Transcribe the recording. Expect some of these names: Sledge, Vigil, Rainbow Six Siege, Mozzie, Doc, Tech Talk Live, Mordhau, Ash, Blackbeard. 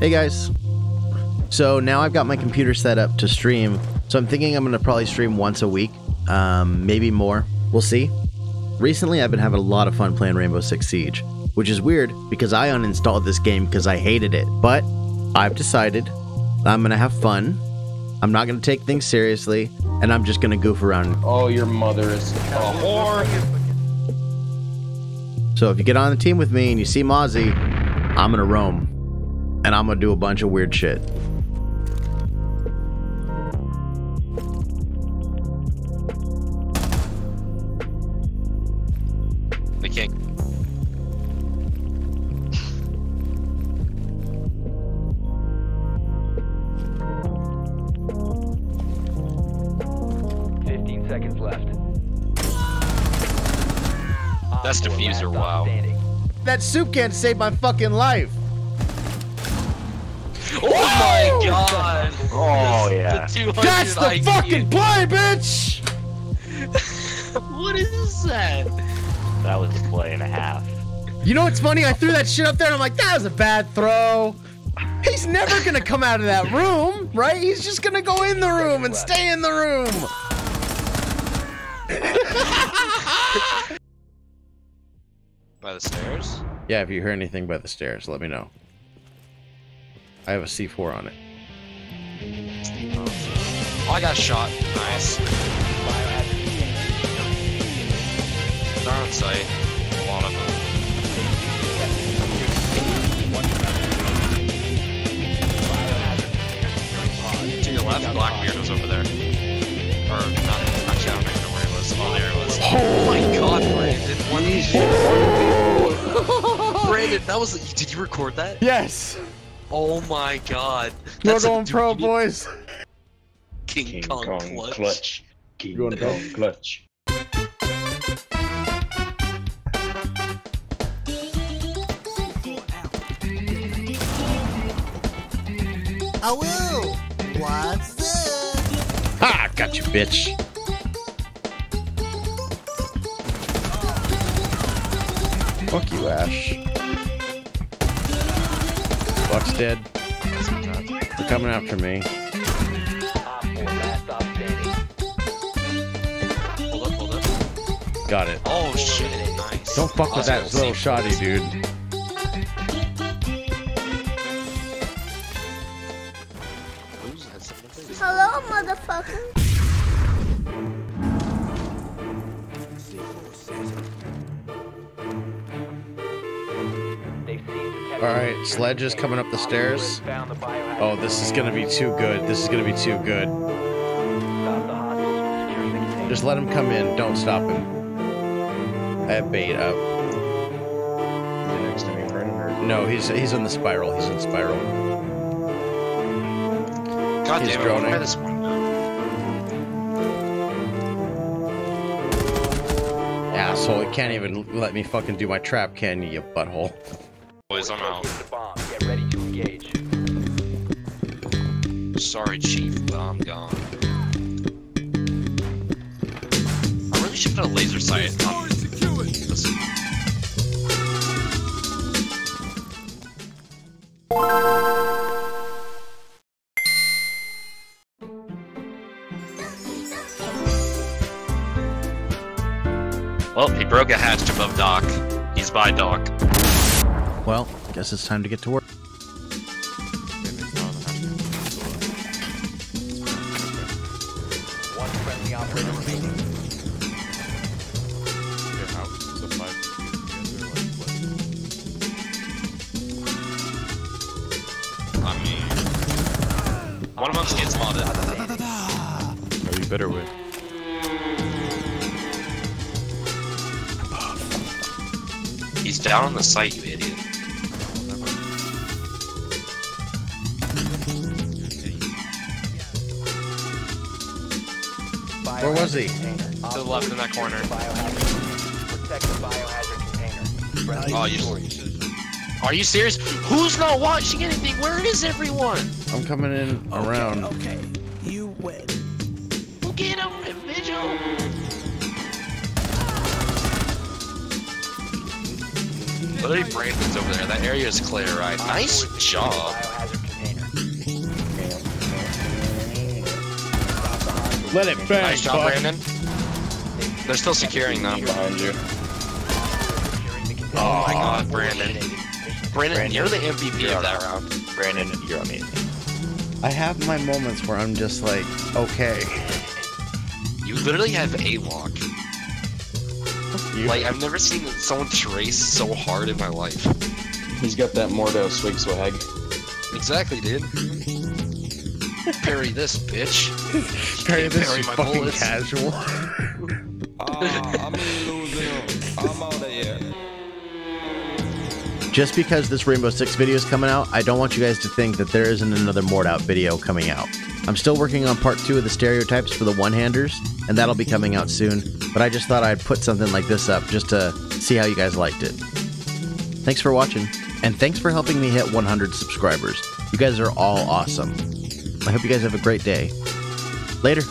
Hey guys. So now I've got my computer set up to stream. So I'm thinking I'm gonna probably stream once a week, maybe more. We'll see. Recently, I've been having a lot of fun playing Rainbow Six Siege, which is weird because I uninstalled this game because I hated it. But I've decided I'm gonna have fun. I'm not gonna take things seriously, and I'm just gonna goof around. Oh, your mother is a whore. So if you get on the team with me and you see Mozzie, I'm gonna roam, and I'm gonna do a bunch of weird shit. That's diffuser, wow. That soup can saved my fucking life. Oh my god. Oh yeah. That's the IQ. Fucking play, bitch! What is that? That was a play and a half. You know what's funny? I threw that shit up there and I'm like, that was a bad throw. He's never gonna come out of that room, right? He's just gonna go in the room and stay in the room. By the stairs? Yeah, if you hear anything by the stairs, let me know. I have a C4 on it. Oh, I got shot. Nice. They're on site. A lot of them. To your left, Blackbeard was over there. Or not. Actually, I don't know where he was. Oh, there he was. Oh my god, Brandon. One of these Brandon, that was. Did you record that? Yes. Oh my god. That's You're going pro, boys. King Kong clutch. King Kong clutch. I will. What's this? Ah, got you, bitch. Fuck you, Ash. Buck's dead. They're coming after me. Hold up. Got it. Oh shit, nice. Don't fuck with that little shoddy, dude. Hello, motherfucker. Alright, Sledge is coming up the stairs. Oh, this is gonna be too good. This is gonna be too good. Just let him come in. Don't stop him. I have bait up. No, he's in the spiral. He's in spiral. God damn it, droning. Where this one now? Asshole, it can't even let me fucking do my trap, can you, you butthole? Boys, I'm out. Get ready to engage. Sorry, Chief, but I'm gone. I really should put a laser sight on this. Well, he broke a hatch above Doc. He's by Doc. Well, I guess it's time to get to work. One of us gets modded. Are you better with? He's down on the site, you idiot. Where was he? To the left in that corner. Protect the biohazard container. Are you serious? Who's not watching anything? Where is everyone? I'm coming in around. Okay, you win. We'll get him, Vigil. Literally, Brandon's over there. That area is clear, right? Nice job. Let it burn. Nice job, Brandon. They're still securing though. Behind you. Oh my God, Brandon. Brandon, you're the MVP of that round. Brandon, you're amazing. I have my moments where I'm just like, okay. You literally have A-Lock. Like, I've never seen someone trace so hard in my life. He's got that Mordhau swig swag. Exactly, dude. Parry this, bitch. Parry this, parry my fucking bullets. Casual. I'm losing. I'm out of here. Just because this Rainbow Six video is coming out, I don't want you guys to think that there isn't another Mordhau video coming out. I'm still working on part 2 of the stereotypes for the one-handers, and that'll be coming out soon, but I just thought I'd put something like this up just to see how you guys liked it. Thanks for watching, and thanks for helping me hit 100 subscribers. You guys are all awesome. I hope you guys have a great day. Later.